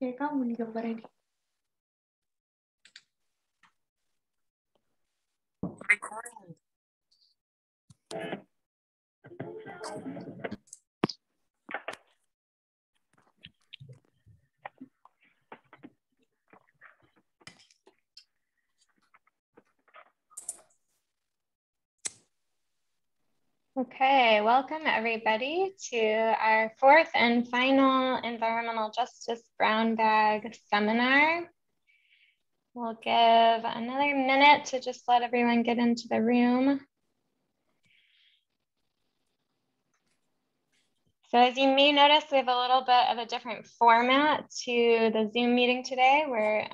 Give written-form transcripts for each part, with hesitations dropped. Kayak kamu nih gambarnya nih. Recording. Okay, welcome everybody to our fourth and final Environmental Justice Brown Bag seminar. We'll give another minute to just let everyone get into the room. So as you may notice, we have a little bit of a different format to the Zoom meeting today. We're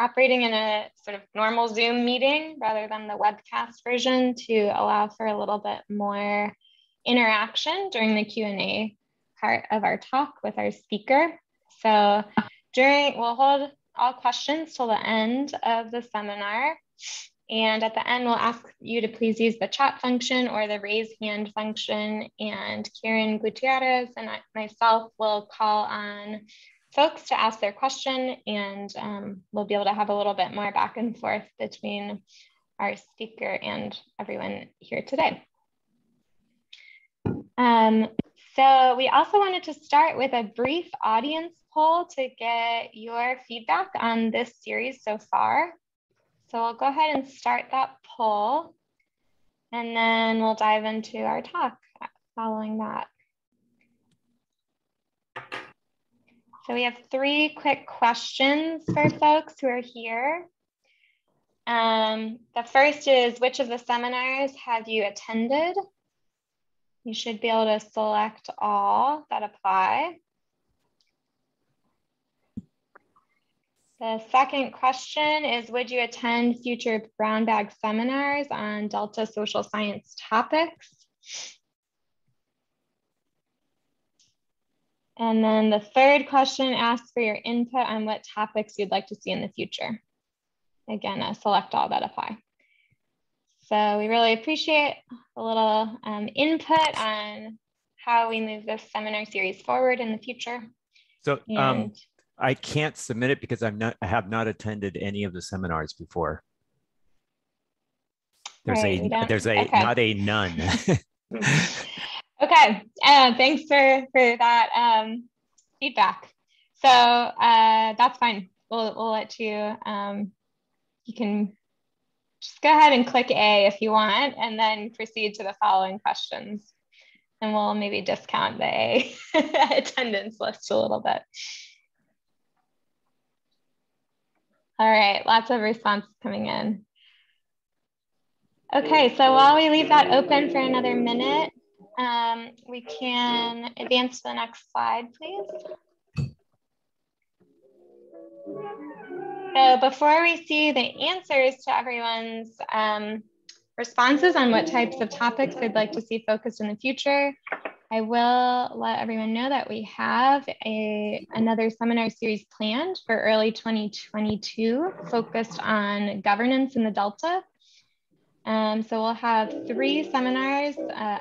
operating in a sort of normal Zoom meeting rather than the webcast version to allow for a little bit more interaction during the Q&A part of our talk with our speaker. So we'll hold all questions till the end of the seminar. And at the end, we'll ask you to please use the chat function or the raise hand function. And Karen Gutierrez and myself will call on folks to ask their question, and we'll be able to have a little bit more back and forth between our speaker and everyone here today. So we also wanted to start with a brief audience poll to get your feedback on this series so far. So we'll go ahead and start that poll, and then we'll dive into our talk following that. So we have three quick questions for folks who are here. The first is, which of the seminars have you attended? You should be able to select all that apply. The second question is, would you attend future brown bag seminars on Delta social science topics? And then the third question asks for your input on what topics you'd like to see in the future. Again, select all that apply. So we really appreciate a little input on how we move this seminar series forward in the future. So I can't submit it because I have not attended any of the seminars before. There's not a none. Okay, thanks for that feedback. So that's fine. We'll let you, you can just go ahead and click A if you want, and then proceed to the following questions. And we'll maybe discount the A attendance list a little bit. All right, lots of responses coming in. Okay, so while we leave that open for another minute, we can advance to the next slide, please. So before we see the answers to everyone's responses on what types of topics they'd like to see focused in the future, I will let everyone know that we have another seminar series planned for early 2022 focused on governance in the Delta. So we'll have three seminars,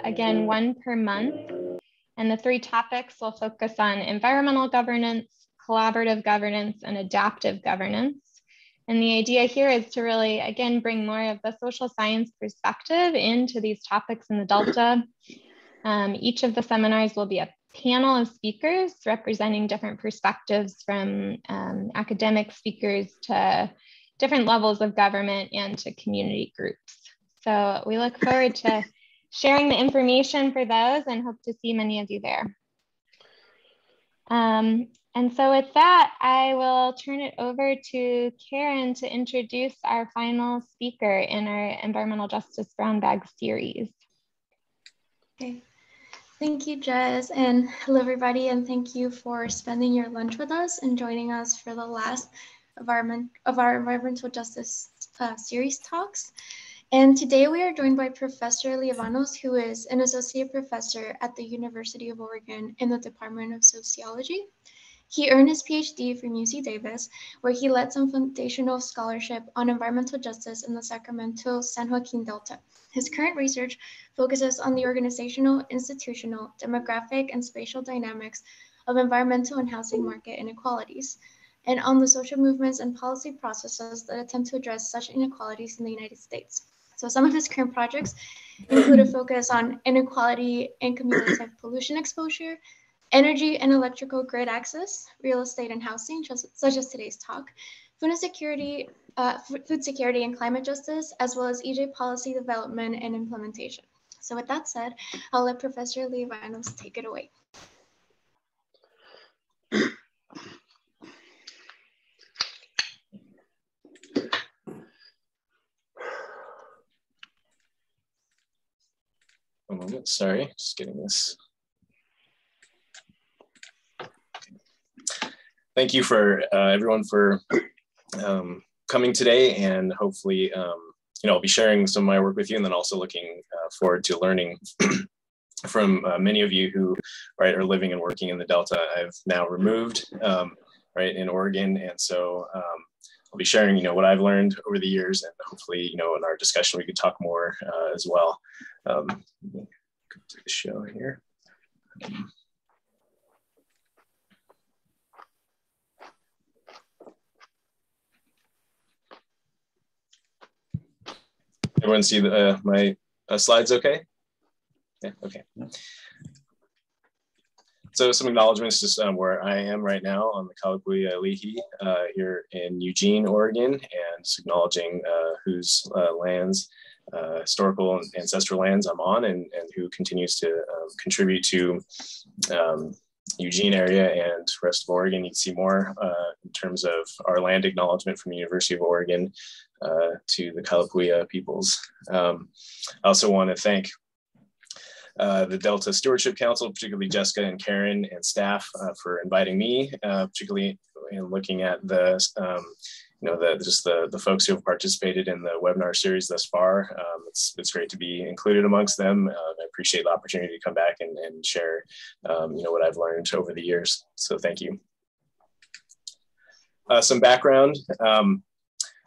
again, one per month. And the three topics will focus on environmental governance, collaborative governance, and adaptive governance. And the idea here is to really, again, bring more of the social science perspective into these topics in the Delta. Each of the seminars will be a panel of speakers representing different perspectives from academic speakers to different levels of government and to community groups. So we look forward to sharing the information for those and hope to see many of you there. And so with that, I will turn it over to Karen to introduce our final speaker in our Environmental Justice Brown Bag series. Okay. Thank you, Jez, and hello everybody, and thank you for spending your lunch with us and joining us for the last of our environmental justice series talks. And today we are joined by Professor Lievanos, who is an associate professor at the University of Oregon in the Department of Sociology. He earned his PhD from UC Davis, where he led some foundational scholarship on environmental justice in the Sacramento San Joaquin Delta. His current research focuses on the organizational, institutional, demographic, and spatial dynamics of environmental and housing market inequalities, and on the social movements and policy processes that attempt to address such inequalities in the United States. So some of his current projects include a focus on inequality and cumulative pollution exposure, energy and electrical grid access, real estate and housing, such as today's talk, food security and climate justice, as well as EJ policy development and implementation. So with that said, I'll let Professor Lievanos take it away. A moment, sorry, just getting this. Thank you for everyone for coming today, and hopefully, I'll be sharing some of my work with you, and then also looking forward to learning from many of you who, are living and working in the Delta. I've now removed, in Oregon, and so I'll be sharing, what I've learned over the years, and hopefully, in our discussion, we could talk more as well. Go to the show here. Everyone see the, my slides okay? Yeah, okay. So some acknowledgements, just where I am right now on the Kalapuya Ilihi here in Eugene, Oregon, and just acknowledging whose lands, historical and ancestral lands I'm on, and who continues to contribute to Eugene area and rest of Oregon. You can see more in terms of our land acknowledgement from the University of Oregon to the Kalapuya peoples. I also want to thank the Delta Stewardship Council, particularly Jessica and Karen and staff for inviting me, particularly in looking at the, the folks who have participated in the webinar series thus far. It's great to be included amongst them. I appreciate the opportunity to come back and share, what I've learned over the years. So thank you. Some background.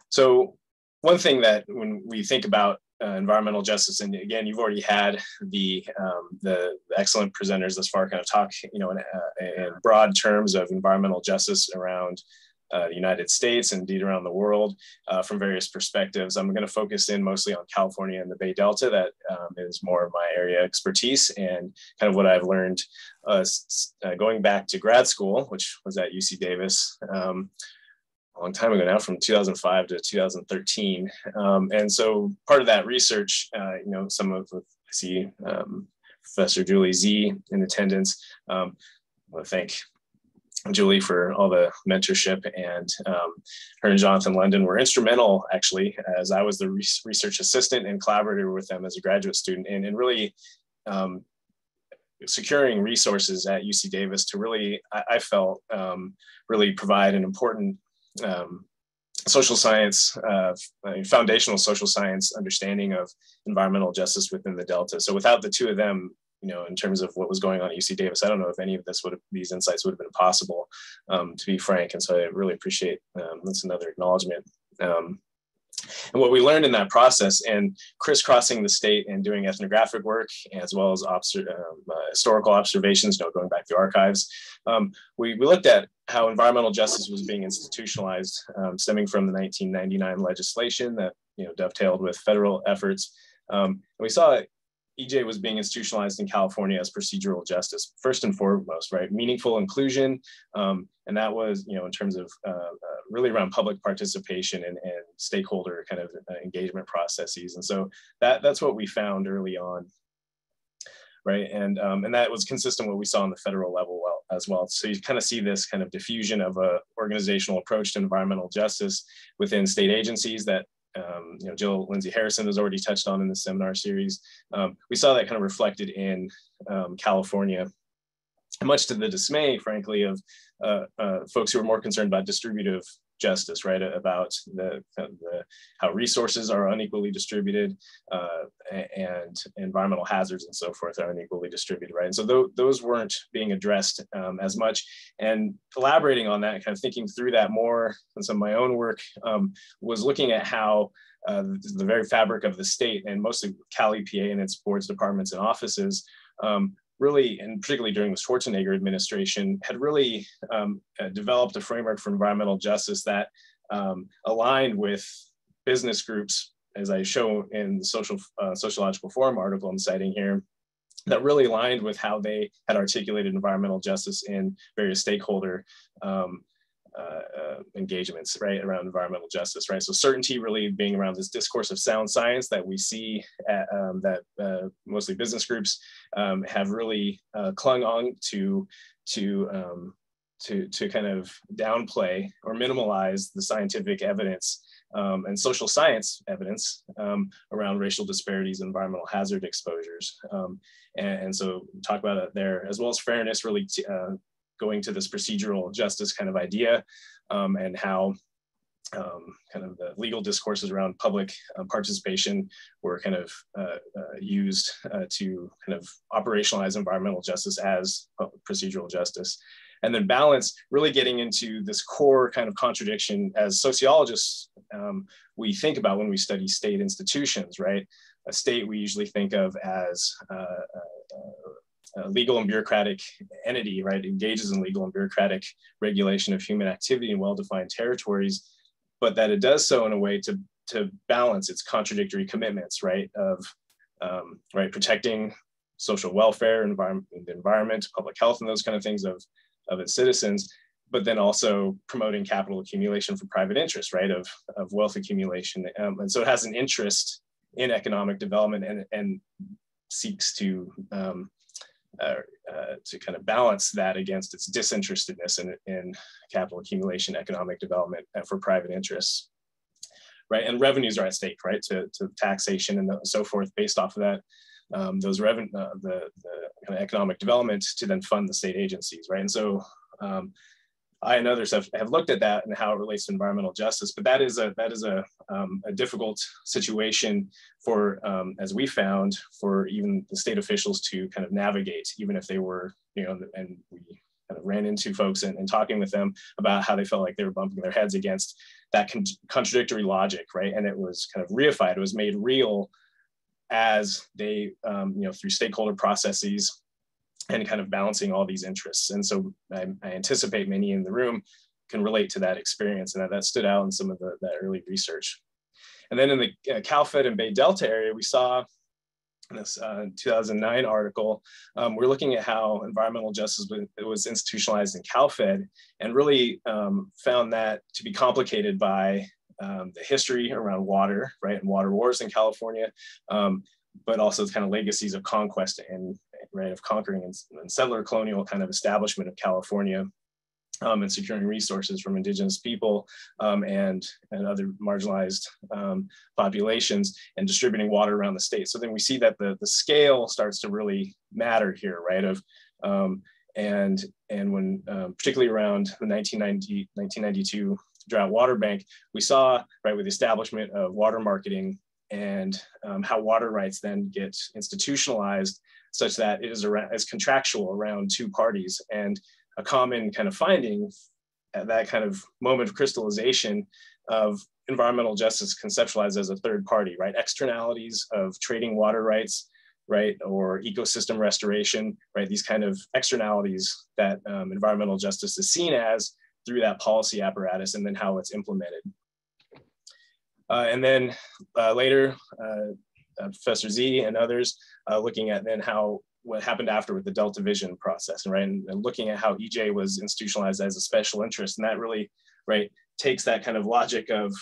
So one thing that when we think about environmental justice, and again, you've already had the excellent presenters thus far kind of talk, in broad terms of environmental justice around the United States, and indeed around the world, from various perspectives. I'm going to focus in mostly on California and the Bay Delta. That is more of my area of expertise, and kind of what I've learned going back to grad school, which was at UC Davis a long time ago now, from 2005 to 2013. And so part of that research, some of what I see Professor Julie Z in attendance. I want to thank Julie for all the mentorship, and her and Jonathan London were instrumental, actually, as I was the research assistant and collaborator with them as a graduate student, and really securing resources at UC Davis to really, I felt, really provide an important social science, foundational social science understanding of environmental justice within the Delta. So without the two of them, in terms of what was going on at UC Davis, I don't know if any of this would have, these insights would have been possible, to be frank. And so I really appreciate, that's another acknowledgement. And what we learned in that process, and crisscrossing the state and doing ethnographic work, as well as historical observations, going back through archives, we looked at how environmental justice was being institutionalized, stemming from the 1999 legislation that dovetailed with federal efforts. And we saw EJ was being institutionalized in California as procedural justice, first and foremost, meaningful inclusion. And that was, in terms of really around public participation and stakeholder kind of engagement processes. And so that's what we found early on, And that was consistent with what we saw on the federal level as well. So you kind of see this kind of diffusion of an organizational approach to environmental justice within state agencies that Jill Lindsay Harrison has already touched on in the seminar series. We saw that kind of reflected in California, much to the dismay, frankly, of folks who are more concerned about distributive justice, about how resources are unequally distributed, and environmental hazards and so forth are unequally distributed, And so those weren't being addressed as much. And elaborating on that, kind of thinking through that more, and some of my own work was looking at how the very fabric of the state, and mostly Cal EPA and its boards, departments, and offices, really, and particularly during the Schwarzenegger administration, had really developed a framework for environmental justice that aligned with business groups, as I show in the Sociological Forum article I'm citing here, that really aligned with how they had articulated environmental justice in various stakeholder engagements, right, around environmental justice, right? So certainty really being around this discourse of sound science that we see at, that mostly business groups have really clung on to kind of downplay or minimalize the scientific evidence and social science evidence around racial disparities, environmental hazard exposures. And so talk about it there, as well as fairness, really going to this procedural justice kind of idea and how kind of the legal discourses around public participation were kind of used to kind of operationalize environmental justice as procedural justice. And then balance, really getting into this core kind of contradiction as sociologists, we think about when we study state institutions, right? A state we usually think of as a legal and bureaucratic entity, right? Engages in legal and bureaucratic regulation of human activity in well-defined territories, but that it does so in a way to balance its contradictory commitments, right? Of, right, protecting social welfare, the environment, public health, and those kind of things of its citizens, but then also promoting capital accumulation for private interest, right, of wealth accumulation. And so it has an interest in economic development and seeks to kind of balance that against its disinterestedness in capital accumulation, economic development for private interests, right? And revenues are at stake, right, to taxation and so forth based off of that. Those revenue, the kind of economic development to then fund the state agencies, right? And so I and others have looked at that and how it relates to environmental justice, but that is a difficult situation for, as we found, for even the state officials to kind of navigate, even if they were, you know, and we kind of ran into folks and talking with them about how they felt like they were bumping their heads against that contradictory logic, right? And it was kind of reified, it was made real as they, you know, through stakeholder processes and kind of balancing all these interests. And so I anticipate many in the room can relate to that experience, and that stood out in some of that early research. And then in the CalFed and Bay Delta area, we saw in this 2009 article, we're looking at how environmental justice was institutionalized in CalFed, and really found that to be complicated by the history around water, right, and water wars in California, but also the kind of legacies of conquest and, right, of conquering and settler colonial kind of establishment of California, and securing resources from indigenous people and other marginalized populations, and distributing water around the state. So then we see that the scale starts to really matter here, right, of and when particularly around the 1992 drought water bank, we saw, right, with the establishment of water marketing and how water rights then get institutionalized such that it is as contractual around two parties. And a common kind of finding at that kind of moment of crystallization of environmental justice conceptualized as a third party, right? Externalities of trading water rights, right, or ecosystem restoration, right? These kind of externalities that environmental justice is seen as through that policy apparatus, and then how it's implemented. And then later, Professor Z and others looking at then what happened after with the Delta Vision process, right? And looking at how EJ was institutionalized as a special interest. And that really, right, takes that kind of logic of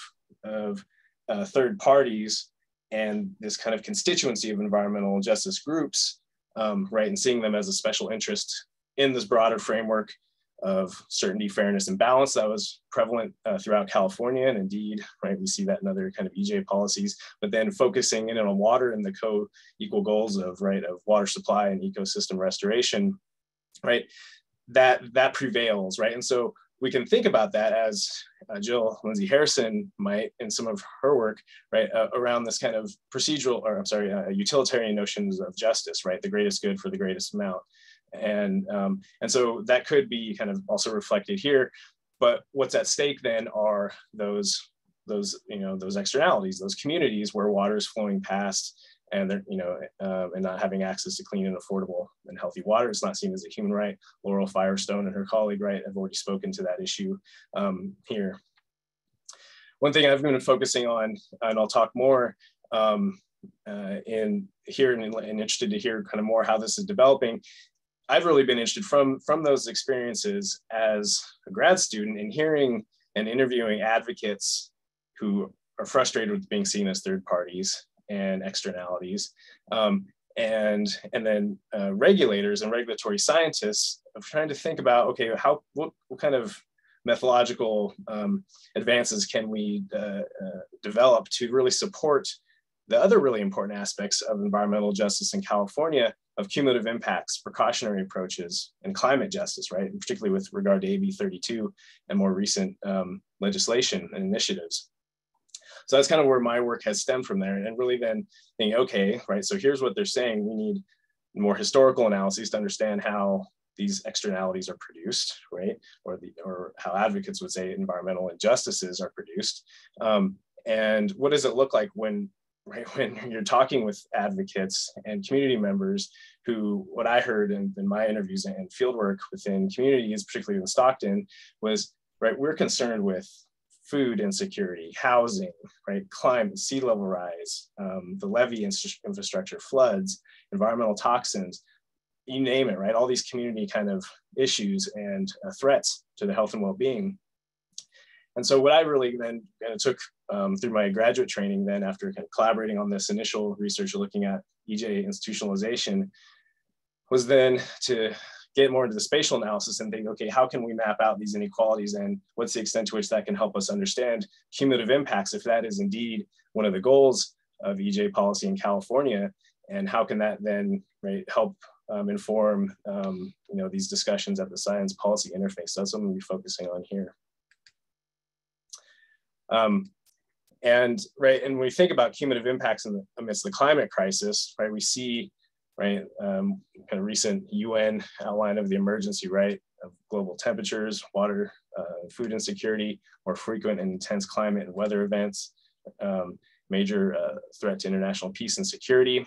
third parties and this kind of constituency of environmental justice groups, right? And seeing them as a special interest in this broader framework of certainty, fairness, and balance that was prevalent throughout California. And indeed, right, we see that in other kind of EJ policies, but then focusing in on water and the co-equal goals of, right, of water supply and ecosystem restoration, right, that prevails, right? And so we can think about that as Jill Lindsay Harrison might in some of her work, right, around this kind of procedural, or I'm sorry, utilitarian notions of justice, right? The greatest good for the greatest amount. And so that could be kind of also reflected here, but what's at stake then are those externalities, those communities where water is flowing past and they're, and not having access to clean and affordable and healthy water is not seen as a human right. Laurel Firestone and her colleague, right, have already spoken to that issue here. One thing I've been focusing on, and I'll talk more and interested to hear kind of more how this is developing. I've really been interested from those experiences as a grad student in hearing and interviewing advocates who are frustrated with being seen as third parties and externalities, and then regulators and regulatory scientists of trying to think about, okay, what kind of methodological advances can we develop to really support the other really important aspects of environmental justice in California, of cumulative impacts, precautionary approaches, and climate justice, right? And particularly with regard to AB 32 and more recent legislation and initiatives. So that's kind of where my work has stemmed from there, and really then thinking, okay, right, so here's what they're saying. We need more historical analyses to understand how these externalities are produced, right? Or how advocates would say environmental injustices are produced. And what does it look like when, right, when you're talking with advocates and community members who, what I heard in my interviews and fieldwork within communities, particularly in Stockton, was, right, we're concerned with food insecurity, housing, right, climate, sea level rise, the levee infrastructure, floods, environmental toxins, you name it, right, all these community kind of issues and threats to the health and well-being. And so what I really then took through my graduate training then, after kind of collaborating on this initial research looking at EJ institutionalization, was then to get more into the spatial analysis and think, okay, how can we map out these inequalities and what's the extent to which that can help us understand cumulative impacts, if that is indeed one of the goals of EJ policy in California, and how can that then, right, help inform these discussions at the science policy interface. So that's what I'm going to be focusing on here. And when we think about cumulative impacts in the, amidst the climate crisis, right, we see, right, kind of recent UN outline of the emergency, right, of global temperatures, water, food insecurity, more frequent and intense climate and weather events, major threat to international peace and security,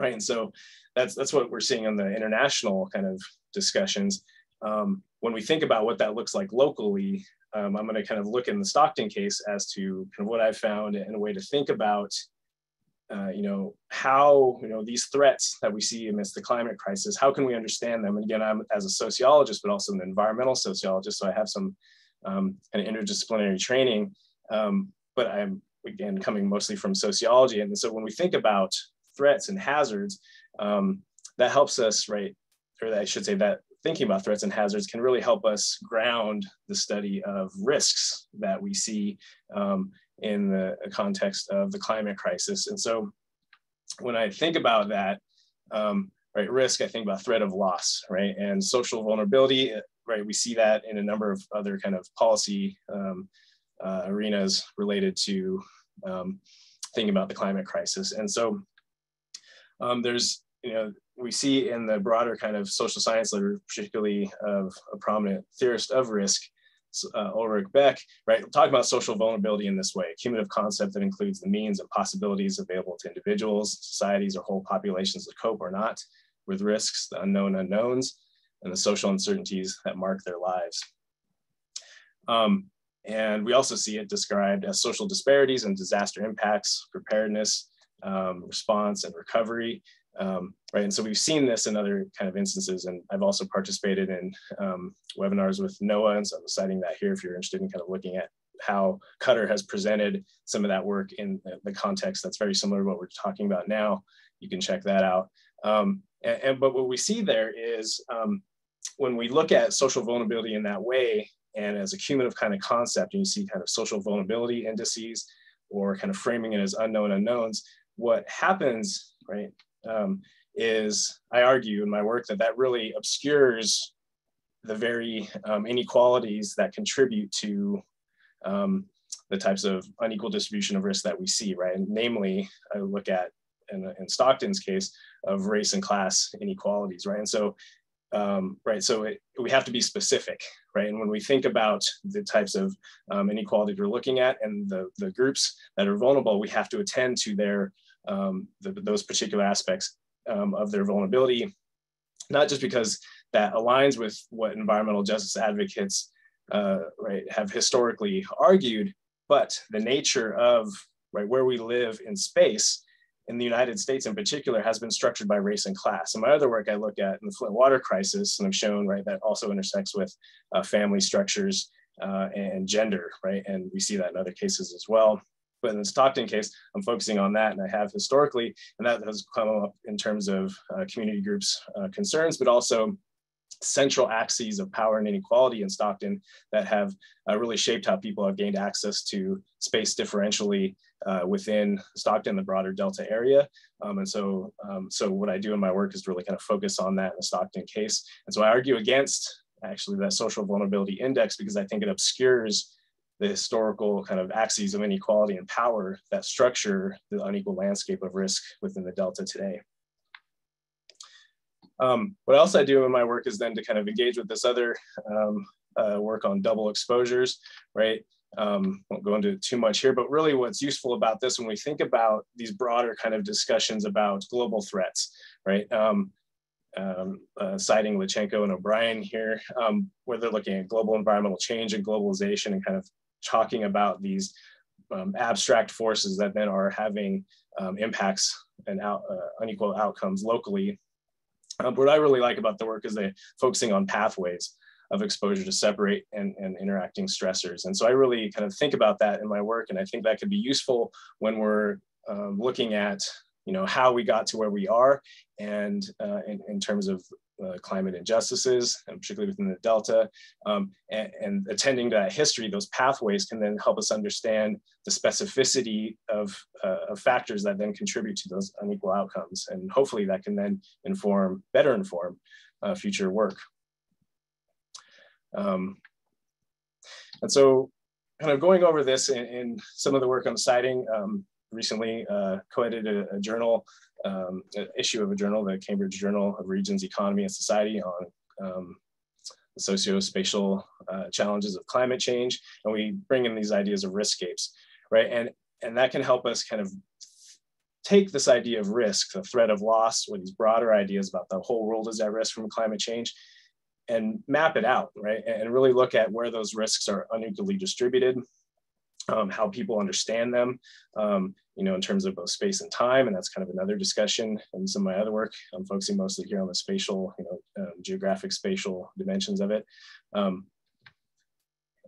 right? And so that's what we're seeing on the international kind of discussions. When we think about what that looks like locally, I'm going to kind of look in the Stockton case as to kind of what I found and a way to think about, how, these threats that we see amidst the climate crisis, how can we understand them? And again, I'm as a sociologist, but also an environmental sociologist, so I have some kind of interdisciplinary training, but I'm, again, coming mostly from sociology. And so when we think about threats and hazards, that helps us, right, or I should say that thinking about threats and hazards can really help us ground the study of risks that we see in the context of the climate crisis. And so when I think about that, right, risk, I think about threat of loss, right, and social vulnerability, right, we see that in a number of other kind of policy arenas related to thinking about the climate crisis. And so there's, we see in the broader kind of social science literature, particularly of a prominent theorist of risk, Ulrich Beck, right, talking about social vulnerability in this way, a cumulative concept that includes the means and possibilities available to individuals, societies, or whole populations to cope or not with risks, the unknown unknowns, and the social uncertainties that mark their lives. And we also see it described as social disparities and disaster impacts, preparedness, response, and recovery. Right, and so we've seen this in other kind of instances, and I've also participated in webinars with NOAA, and so I'm citing that here if you're interested in kind of looking at how Qatar has presented some of that work in the context that's very similar to what we're talking about now. You can check that out. But what we see there is when we look at social vulnerability in that way, and as a cumulative kind of concept, and you see kind of social vulnerability indices, or kind of framing it as unknown unknowns, what happens, right, is I argue in my work that really obscures the very inequalities that contribute to the types of unequal distribution of risk that we see, right? And namely, I look at, in Stockton's case, of race and class inequalities, right? And so, we have to be specific, right? And when we think about the types of inequalities we're looking at and the groups that are vulnerable, we have to attend to their those particular aspects of their vulnerability, not just because that aligns with what environmental justice advocates have historically argued, but the nature of where we live in space in the United States in particular has been structured by race and class. In my other work, I look at in the Flint water crisis, and I've shown that also intersects with family structures and gender, and we see that in other cases as well. But in the Stockton case, I'm focusing on that, and I have historically, and that has come up in terms of community groups' concerns, but also central axes of power and inequality in Stockton that have really shaped how people have gained access to space differentially within Stockton, the broader Delta area. So what I do in my work is really kind of focus on that in the Stockton case. And so I argue against actually that social vulnerability index because I think it obscures the historical kind of axes of inequality and power that structure the unequal landscape of risk within the Delta today. What else I do in my work is then to kind of engage with this other work on double exposures, won't go into too much here, but really what's useful about this when we think about these broader kind of discussions about global threats, citing Lichenko and O'Brien here, where they're looking at global environmental change and globalization and kind of talking about these abstract forces that then are having impacts and unequal outcomes locally. What I really like about the work is they're focusing on pathways of exposure to separate and interacting stressors. And so I really kind of think about that in my work, and I think that could be useful when we're looking at how we got to where we are, and in terms of climate injustices, and particularly within the Delta, and attending to that history, those pathways can then help us understand the specificity of factors that then contribute to those unequal outcomes, and hopefully that can then inform, better inform future work. And so, kind of going over this in some of the work I'm citing. Recently co-edited a journal, an issue of a journal, the Cambridge Journal of Regions, Economy and Society, on the socio-spatial challenges of climate change. And we bring in these ideas of riskscapes, And that can help us kind of take this idea of risk, the threat of loss, or these broader ideas about the whole world is at risk from climate change, and map it out, And really look at where those risks are unequally distributed. How people understand them, in terms of both space and time, and that's kind of another discussion in some of my other work. I'm focusing mostly here on the spatial, geographic spatial dimensions of it.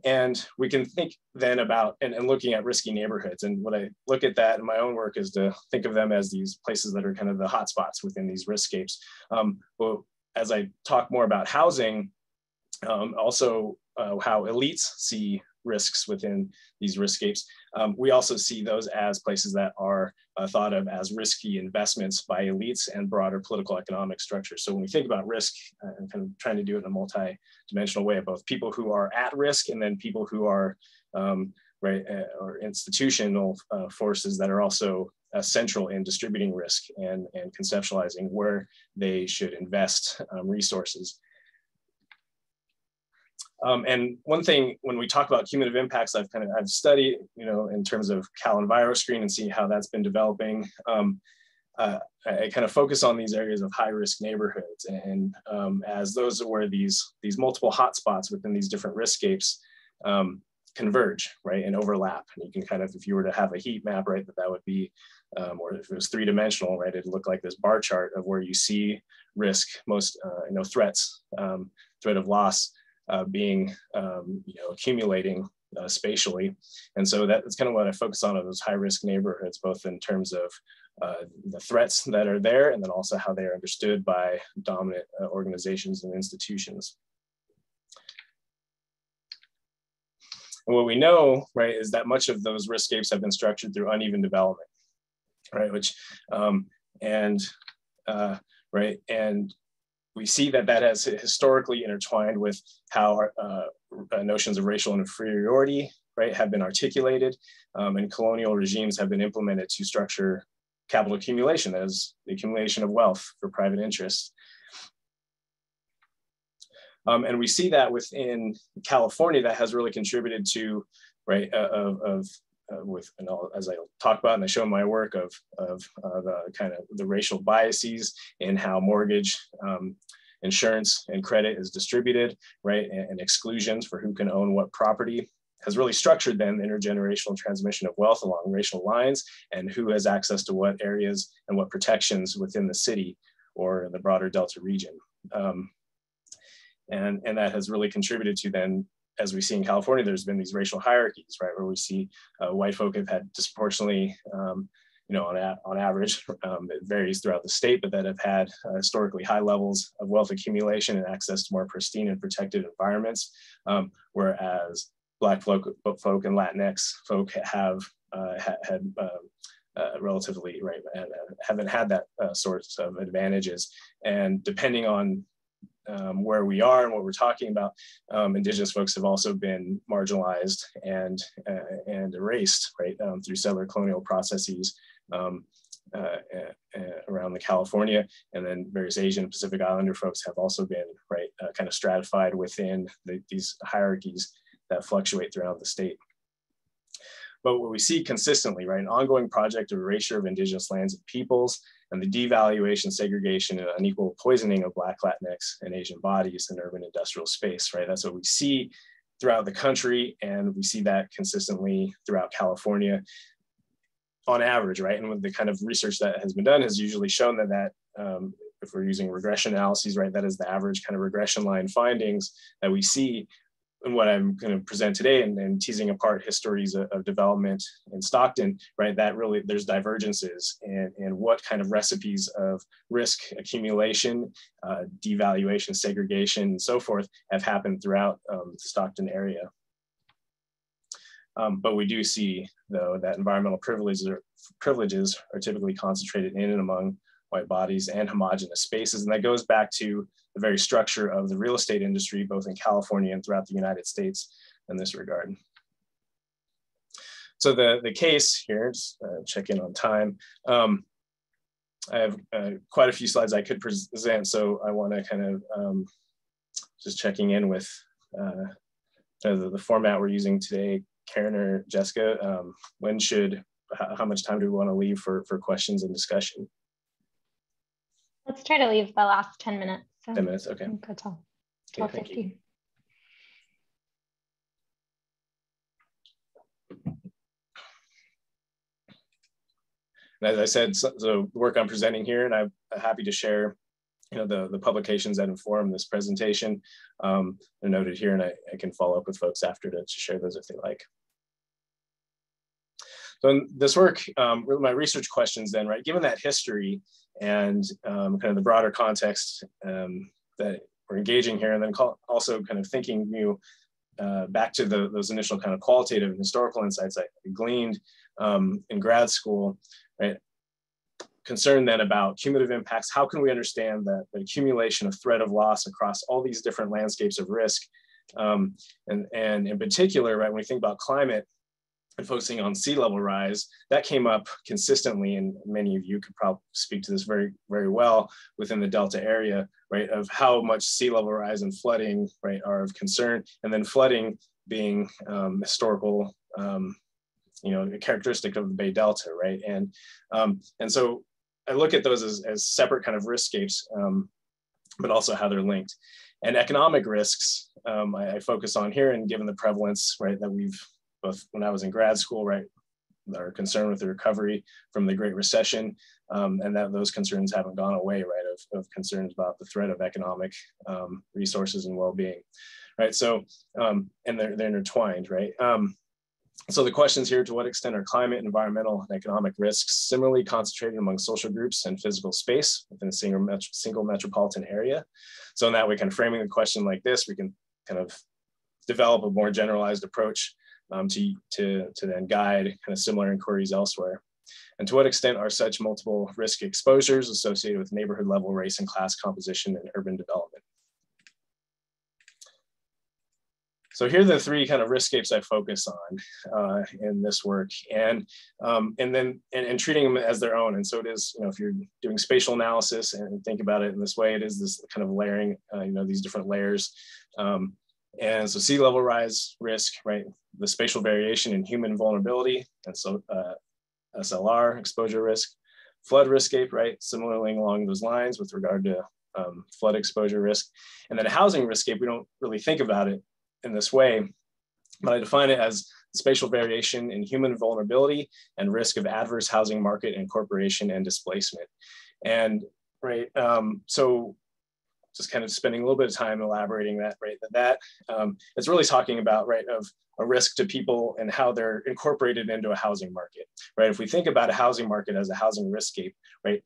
And we can think then about, and looking at risky neighborhoods, and what I look at that in my own work is to think of them as these places that are kind of the hotspots within these riskscapes. Well, as I talk more about housing, also how elites see risks within these riskscapes. We also see those as places that are thought of as risky investments by elites and broader political economic structures. So when we think about risk, I'm kind of trying to do it in a multi-dimensional way, both people who are at risk and then people who are or institutional forces that are also central in distributing risk and conceptualizing where they should invest resources. And one thing, when we talk about cumulative impacts, I've studied, in terms of CalEnviroScreen and see how that's been developing. I kind of focus on these areas of high risk neighborhoods, and as those are where these multiple hotspots within these different riskscapes converge, and overlap. And you can kind of, if you were to have a heat map, that would be, or if it was three-dimensional, it'd look like this bar chart of where you see risk most, threats, threat of loss. Being, accumulating spatially. And so that's kind of what I focus on those high risk neighborhoods, both in terms of the threats that are there, and then also how they are understood by dominant organizations and institutions. And what we know, is that much of those riskscapes have been structured through uneven development, which, and we see that has historically intertwined with how notions of racial inferiority, have been articulated, and colonial regimes have been implemented to structure capital accumulation, that is, the accumulation of wealth for private interests. And we see that within California, that has really contributed to, and as I'll talk about in the show my work of the kind of the racial biases in how mortgage insurance and credit is distributed, right? And exclusions for who can own what property has really structured then the intergenerational transmission of wealth along racial lines and who has access to what areas and what protections within the city or the broader Delta region. And that has really contributed to then, as we see in California, there's been these racial hierarchies, right? Where we see white folk have had disproportionately, you know, on average, it varies throughout the state, but that have had historically high levels of wealth accumulation and access to more pristine and protected environments. Whereas Black folk and Latinx folk have relatively, right, haven't had that sorts of advantages. And depending on where we are and what we're talking about, Indigenous folks have also been marginalized and erased, right, through settler colonial processes around the California, and then various Asian and Pacific Islander folks have also been, right, kind of stratified within these hierarchies that fluctuate throughout the state. But what we see consistently, right, an ongoing project of erasure of Indigenous lands and peoples, and the devaluation, segregation, and unequal poisoning of Black, Latinx, and Asian bodies in urban industrial space, right? That's what we see throughout the country, and we see that consistently throughout California on average, right? And with the kind of research that has been done has usually shown that if we're using regression analyses, right, that is the average kind of regression line findings that we see. And what I'm going to present today and teasing apart histories of development in Stockton, right, that really there's divergences in what kind of recipes of risk accumulation, devaluation, segregation, and so forth have happened throughout the Stockton area. But we do see, though, that environmental privileges are typically concentrated in and among white bodies and homogenous spaces. And that goes back to the very structure of the real estate industry, both in California and throughout the United States in this regard. So the case here, just check in on time. I have quite a few slides I could present, so I want to kind of just checking in with the format we're using today. Karen or Jessica, when should, how much time do we want to leave for questions and discussion? Let's try to leave the last 10 minutes. So 10 minutes, okay. That's all. Okay, thank you. And as I said, so the work I'm presenting here, and I'm happy to share, you know, the publications that inform this presentation. They're noted here, and I can follow up with folks after to share those if they like. So in this work, my research questions then, right, given that history and kind of the broader context that we're engaging here, and then also kind of thinking back to those initial kind of qualitative and historical insights I gleaned in grad school, right? Concern then about cumulative impacts. How can we understand that the accumulation of threat of loss across all these different landscapes of risk? And in particular, right, when we think about climate, and focusing on sea level rise, that came up consistently, and many of you could probably speak to this very, very well within the Delta area, right, of how much sea level rise and flooding, right, are of concern, and then flooding being historical, you know, characteristic of the Bay Delta, right, and so I look at those as separate kind of riskscapes, but also how they're linked. And economic risks, I focus on here, and given the prevalence, right, that we've both when I was in grad school, right, our concern with the recovery from the Great Recession, and that those concerns haven't gone away, right, of concerns about the threat of economic resources and well-being, right? So, and they're intertwined, right? So the questions here, to what extent are climate, environmental, and economic risks similarly concentrated among social groups and physical space within a single metropolitan area? So in that way, kind of framing the question like this, we can kind of develop a more generalized approach to then guide kind of similar inquiries elsewhere. And to what extent are such multiple risk exposures associated with neighborhood level race and class composition and urban development? So here are the three kind of riskscapes I focus on in this work, and treating them as their own. And so it is, you know, if you're doing spatial analysis and think about it in this way, it is this kind of layering, you know, these different layers And so sea level rise risk, right? The spatial variation and human vulnerability, and so SLR exposure risk, flood riskscape, right? Similarly along those lines with regard to flood exposure risk. And then a housing riskscape, we don't really think about it in this way, but I define it as spatial variation in human vulnerability and risk of adverse housing market incorporation and displacement. And right, so just kind of spending a little bit of time elaborating that, right, it's really talking about, right, of a risk to people and how they're incorporated into a housing market, right? If we think about a housing market as a housing riskscape, right,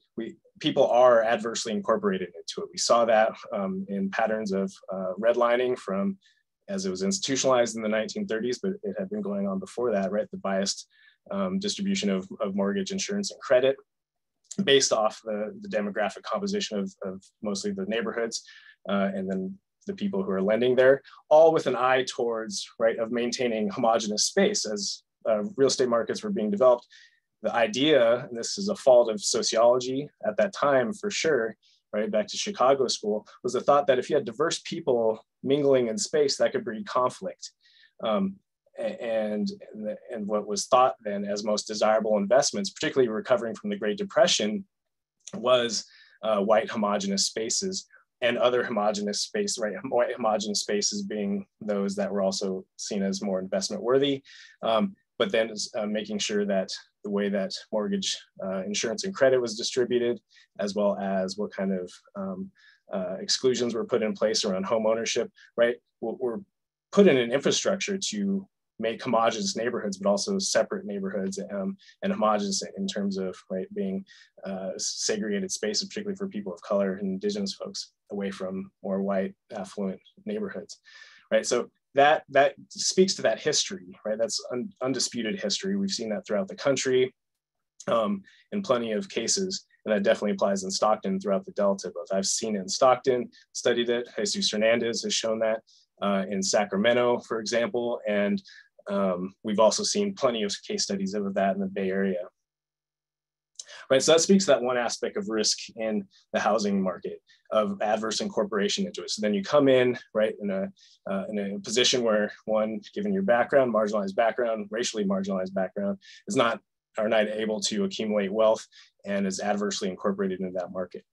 people are adversely incorporated into it. We saw that in patterns of redlining from, as it was institutionalized in the 1930s, but it had been going on before that, right? The biased distribution of mortgage insurance and credit based off the demographic composition of mostly the neighborhoods and then the people who are lending there, all with an eye towards, right, of maintaining homogenous space. As real estate markets were being developed, the idea, and this is a fault of sociology at that time for sure, right, back to Chicago school, was the thought that if you had diverse people mingling in space, that could breed conflict. And what was thought then as most desirable investments, particularly recovering from the Great Depression, was white homogenous spaces and other homogenous space, right? White homogenous spaces being those that were also seen as more investment worthy, but then making sure that the way that mortgage insurance and credit was distributed, as well as what kind of exclusions were put in place around home ownership, right? Were put in an infrastructure to make homogenous neighborhoods, but also separate neighborhoods and homogenous in terms of, right, being segregated spaces, particularly for people of color and indigenous folks, away from more white affluent neighborhoods, right? So that speaks to that history, right? That's undisputed history. We've seen that throughout the country in plenty of cases. And that definitely applies in Stockton throughout the Delta. Both I've seen it in Stockton, studied it. Jesus Hernandez has shown that in Sacramento, for example. And we've also seen plenty of case studies of that in the Bay Area. Right, so that speaks to that one aspect of risk in the housing market of adverse incorporation into it. So then you come in, right, in a position where one, given your background, marginalized background, racially marginalized background, is not, are not able to accumulate wealth and is adversely incorporated into that market.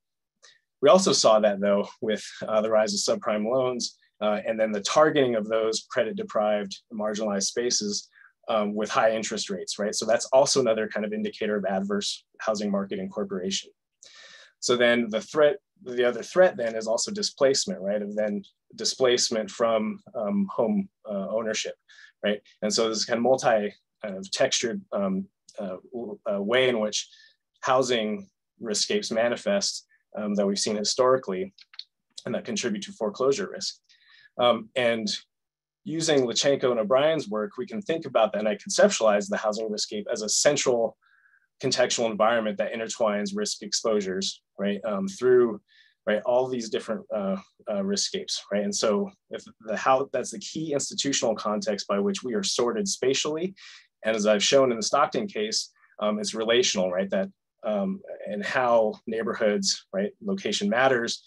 We also saw that though with the rise of subprime loans and then the targeting of those credit deprived marginalized spaces with high interest rates, right? So that's also another kind of indicator of adverse housing market incorporation. So then the threat, the other threat then is also displacement, right? Of then displacement from home ownership, right? And so this kind of multi-textured way in which housing riskscapes manifest that we've seen historically and that contribute to foreclosure risk. And using Lichenko and O'Brien's work, we can think about that, and I conceptualize the housing riskscape as a central contextual environment that intertwines risk exposures, right, through, right, all these different riskscapes, right? And so if the how, that's the key institutional context by which we are sorted spatially. And as I've shown in the Stockton case, it's relational, right? That and how neighborhoods, right, location matters,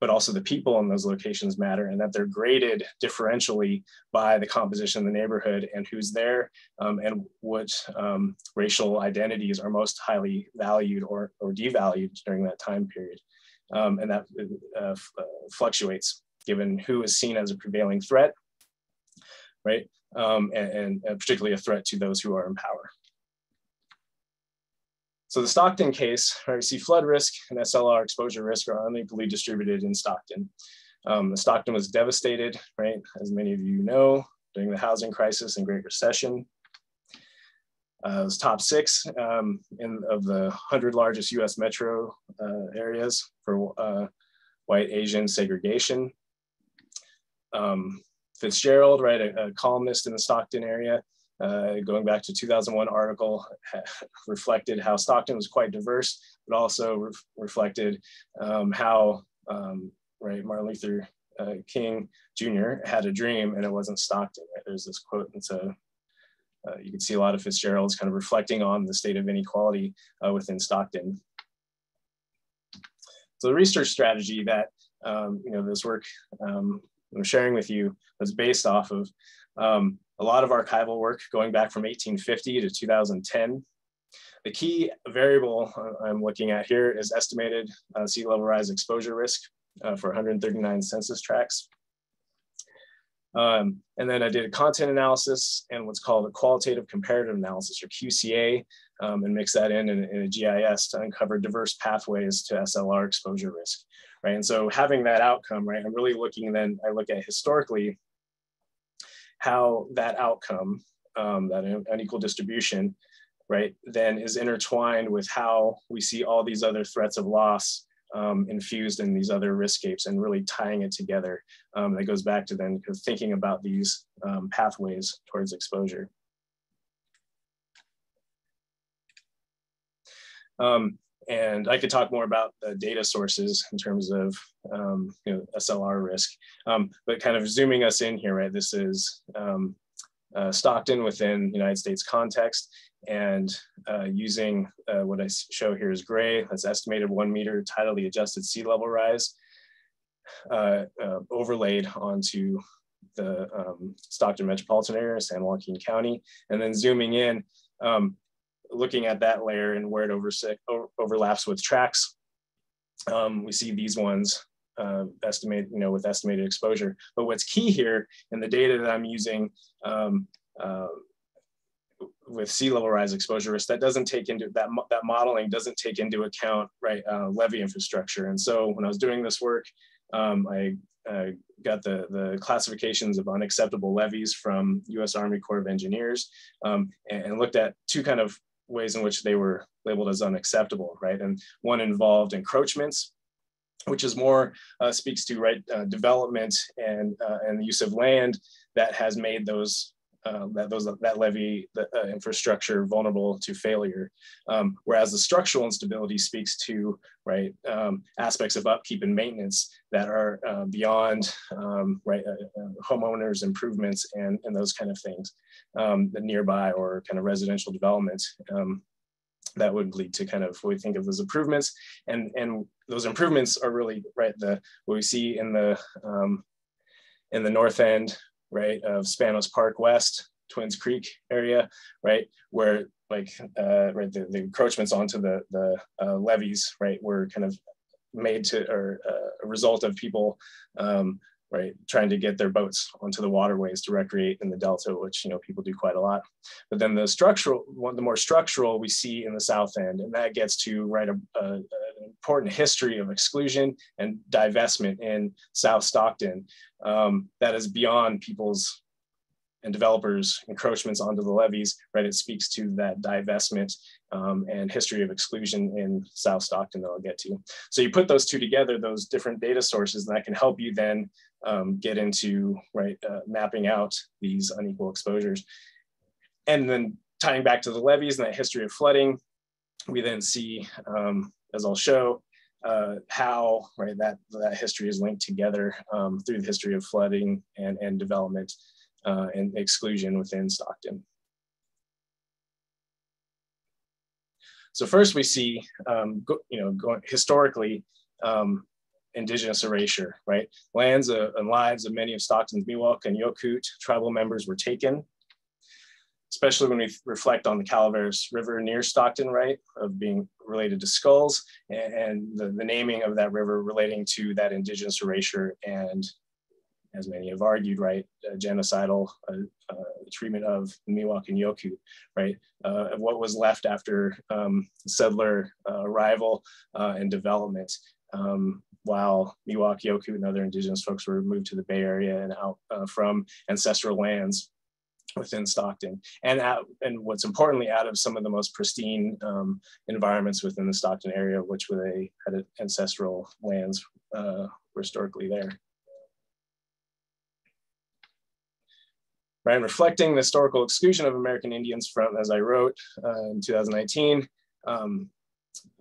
but also the people in those locations matter, and that they're graded differentially by the composition of the neighborhood and who's there and what racial identities are most highly valued or devalued during that time period. And that fluctuates given who is seen as a prevailing threat, right? And particularly a threat to those who are in power. So the Stockton case, right, we see flood risk and SLR exposure risk are unequally distributed in Stockton. Stockton was devastated, right, as many of you know, during the housing crisis and Great Recession. It was top 6 of the 100 largest US metro areas for white Asian segregation. Fitzgerald, right, a columnist in the Stockton area, going back to 2001 article, reflected how Stockton was quite diverse, but also reflected how right, Martin Luther King Jr. had a dream and it wasn't Stockton. Right? There's this quote, and so you can see a lot of Fitzgerald's kind of reflecting on the state of inequality within Stockton. So the research strategy that, you know, this work I'm sharing with you was based off of a lot of archival work going back from 1850 to 2010. The key variable I'm looking at here is estimated sea level rise exposure risk for 139 census tracts. And then I did a content analysis and what's called a qualitative comparative analysis, or QCA, and mix that in a GIS to uncover diverse pathways to SLR exposure risk, right? And so having that outcome, right, I'm really looking then, I look at historically how that outcome, that unequal distribution, right, then is intertwined with how we see all these other threats of loss infused in these other riskscapes and really tying it together. That goes back to then thinking about these pathways towards exposure. And I could talk more about the data sources in terms of you know, SLR risk, but kind of zooming us in here, right? This is Stockton within United States context. And using what I show here is gray, that's estimated 1 meter tidally adjusted sea level rise overlaid onto the Stockton metropolitan area, San Joaquin County, and then zooming in, looking at that layer and where it overlaps with tracts. We see these ones with estimated exposure. But what's key here in the data that I'm using with sea level rise exposure risk, that doesn't take into that modeling doesn't take into account, right, levee infrastructure. And so when I was doing this work, I got the classifications of unacceptable levees from U.S. Army Corps of Engineers, and looked at two kind of ways in which they were labeled as unacceptable, right? And one involved encroachments, which is more speaks to, right, development and the use of land that has made that levee infrastructure vulnerable to failure, whereas the structural instability speaks to, right, aspects of upkeep and maintenance that are beyond right, homeowners' improvements and those kind of things, the nearby or kind of residential development that would lead to kind of what we think of as improvements, and those improvements are really, right, what we see in the north end, right, of Spanos Park West, Twins Creek area, right, where, like, right, the encroachments onto the levees, right, were kind of made to, or a result of people, right, trying to get their boats onto the waterways to recreate in the Delta, which, you know, people do quite a lot. But then the structural, the more structural we see in the South End, and that gets to, right, an important history of exclusion and divestment in South Stockton. That is beyond people's and developers' encroachments onto the levees, right? It speaks to that divestment and history of exclusion in South Stockton that I'll get to. So you put those two together, those different data sources, and that can help you then get into, right, mapping out these unequal exposures. And then tying back to the levees and that history of flooding, we then see, as I'll show, how, right, that history is linked together through the history of flooding and development and exclusion within Stockton. So first we see, historically, indigenous erasure, right? Lands and lives of many of Stockton's Miwok and Yokut tribal members were taken, especially when we reflect on the Calaveras River near Stockton, right, of being related to skulls, and the naming of that river relating to that indigenous erasure and, as many have argued, right, genocidal treatment of Miwok and Yokut, right, of what was left after settler arrival and development, while Miwok, Yokut, and other indigenous folks were moved to the Bay Area and out from ancestral lands within Stockton, and what's importantly, out of some of the most pristine environments within the Stockton area, which they had ancestral lands were historically there. Right, and reflecting the historical exclusion of American Indians from, as I wrote in 2019, of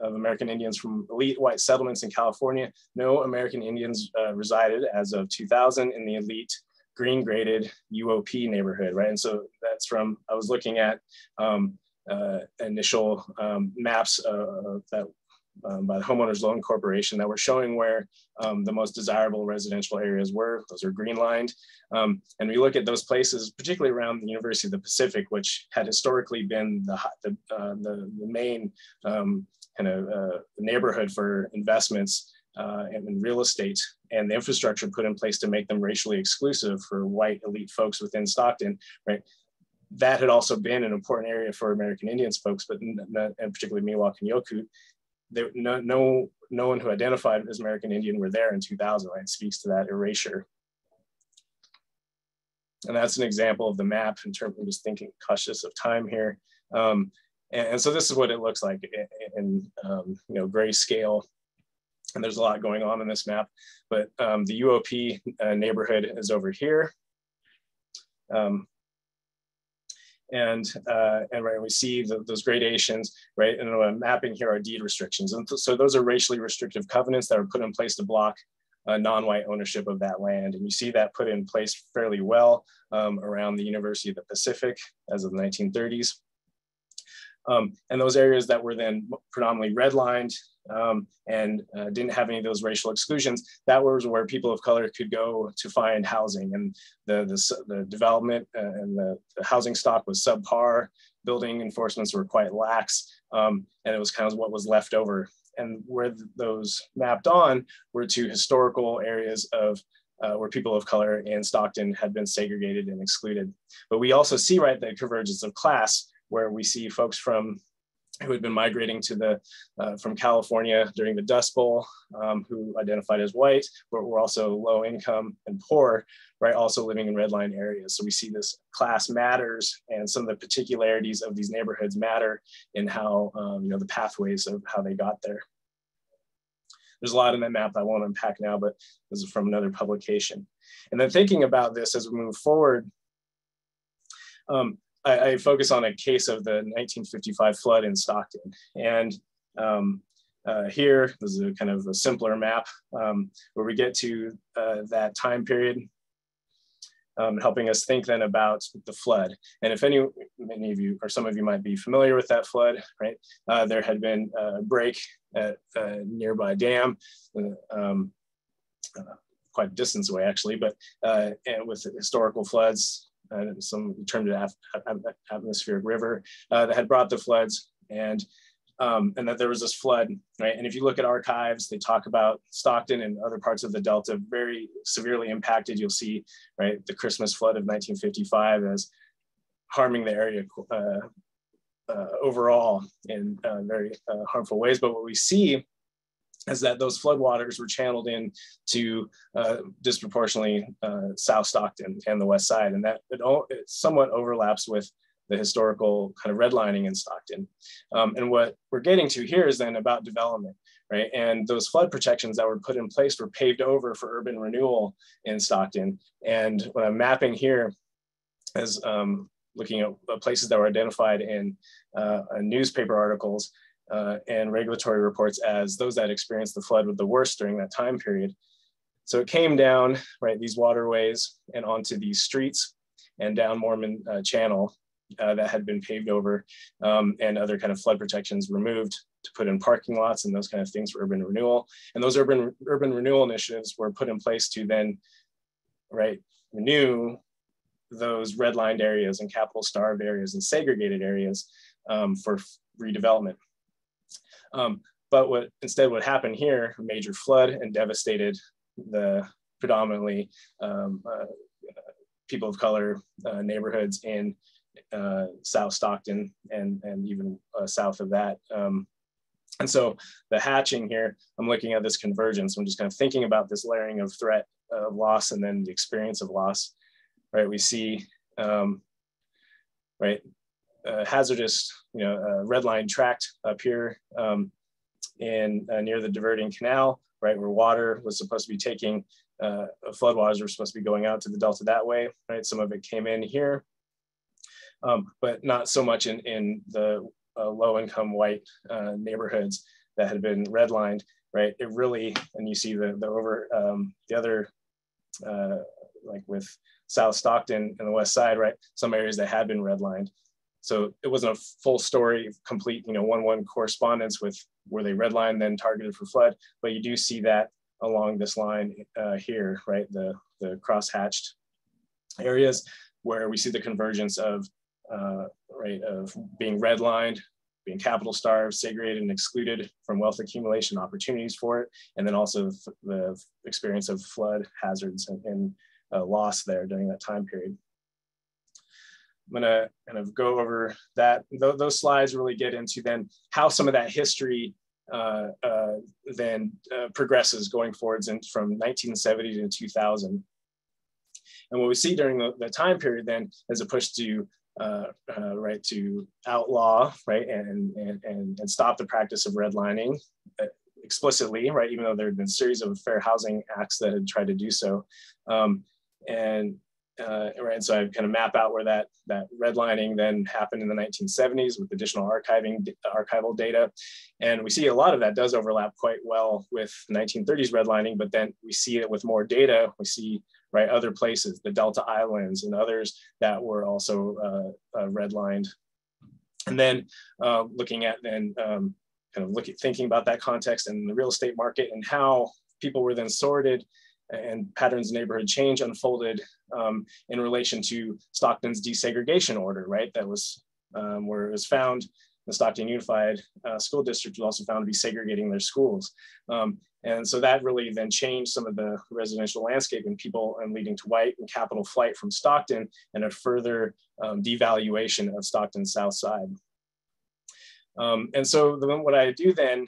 American Indians from elite white settlements in California, no American Indians resided as of 2000 in the elite green graded UOP neighborhood, right? And so that's from, I was looking at initial maps that by the Homeowners Loan Corporation that were showing where the most desirable residential areas were. Those are green lined. And we look at those places, particularly around the University of the Pacific, which had historically been the main kind of neighborhood for investments in real estate, and the infrastructure put in place to make them racially exclusive for white elite folks within Stockton, right? That had also been an important area for American Indians folks, but and particularly Miwok and Yokut. No one who identified as American Indian were there in 2000, right? It speaks to that erasure. And that's an example of the map in terms of just thinking cautious of time here. And so this is what it looks like in you know, grayscale. And there's a lot going on in this map, but the UOP neighborhood is over here. And right, we see those gradations, right? And mapping here are deed restrictions. And so those are racially restrictive covenants that are put in place to block non-white ownership of that land. And you see that put in place fairly well around the University of the Pacific as of the 1930s. And those areas that were then predominantly redlined and didn't have any of those racial exclusions, that was where people of color could go to find housing. And the development and the housing stock was subpar, building enforcements were quite lax, and it was kind of what was left over. And where those mapped on were to historical areas of where people of color in Stockton had been segregated and excluded. But we also see, right, the convergence of class, where we see folks who had been migrating to from California during the Dust Bowl, who identified as white, but were also low income and poor, right? Also living in redline areas. So we see this class matters, and some of the particularities of these neighborhoods matter in how, you know, the pathways of how they got there. There's a lot in that map that I won't unpack now, but this is from another publication. And then thinking about this as we move forward, I focus on a case of the 1955 flood in Stockton. And here, this is a kind of a simpler map where we get to that time period, helping us think then about the flood. And if many of you, or some of you might be familiar with that flood, right? There had been a break at a nearby dam, quite a distance away actually, but and with historical floods, some termed it atmospheric river that had brought the floods, and that there was this flood, right? And if you look at archives, they talk about Stockton and other parts of the Delta very severely impacted. You'll see, right, the Christmas flood of 1955 as harming the area overall in very harmful ways. But what we see is that those floodwaters were channeled in to disproportionately South Stockton and the West Side, and that it somewhat overlaps with the historical kind of redlining in Stockton. And what we're getting to here is then about development, right? And those flood protections that were put in place were paved over for urban renewal in Stockton. And what I'm mapping here is looking at places that were identified in newspaper articles and regulatory reports as those that experienced the flood were the worst during that time period. So it came down, right, these waterways and onto these streets and down Mormon Channel that had been paved over and other kind of flood protections removed to put in parking lots and those kind of things for urban renewal. And those urban renewal initiatives were put in place to then, right, renew those redlined areas and capital-starved areas and segregated areas for redevelopment. But instead what happened here, a major flood and devastated the predominantly people of color neighborhoods in South Stockton and even south of that. And so the hatching here, I'm looking at this convergence. I'm just kind of thinking about this layering of threat of loss and then the experience of loss, right? We see, right? Hazardous, you know, redline tract up here near the diverting canal, right, where water was supposed to be taking, floodwaters were supposed to be going out to the Delta that way, right? Some of it came in here, but not so much in the low-income white neighborhoods that had been redlined, right? It really, and you see the other, like with South Stockton and the West Side, right? Some areas that had been redlined. So it wasn't a full story, complete, you know, one-to-one correspondence with were they redlined, then targeted for flood, but you do see that along this line here, right? The cross-hatched areas where we see the convergence of, right, of being redlined, being capital starved, segregated and excluded from wealth accumulation opportunities for it. And then also the experience of flood hazards and loss there during that time period. I'm gonna kind of go over that. Those slides really get into then how some of that history then progresses going forwards and from 1970 to 2000. And what we see during the time period then is a push to right to outlaw, right, and stop the practice of redlining explicitly, right, even though there had been a series of fair housing acts that had tried to do so, and so I kind of map out where that redlining then happened in the 1970s with additional archival data, and we see a lot of that does overlap quite well with 1930s redlining, but then we see it with more data. We see, right, other places, the Delta Islands and others that were also redlined. And then looking at then kind of thinking about that context and the real estate market and how people were then sorted and patterns of neighborhood change unfolded in relation to Stockton's desegregation order, right? That was where it was found. The Stockton Unified School District was also found to be segregating their schools. And so that really then changed some of the residential landscape and people, and leading to white and capital flight from Stockton and a further devaluation of Stockton's South Side. And so what I do then,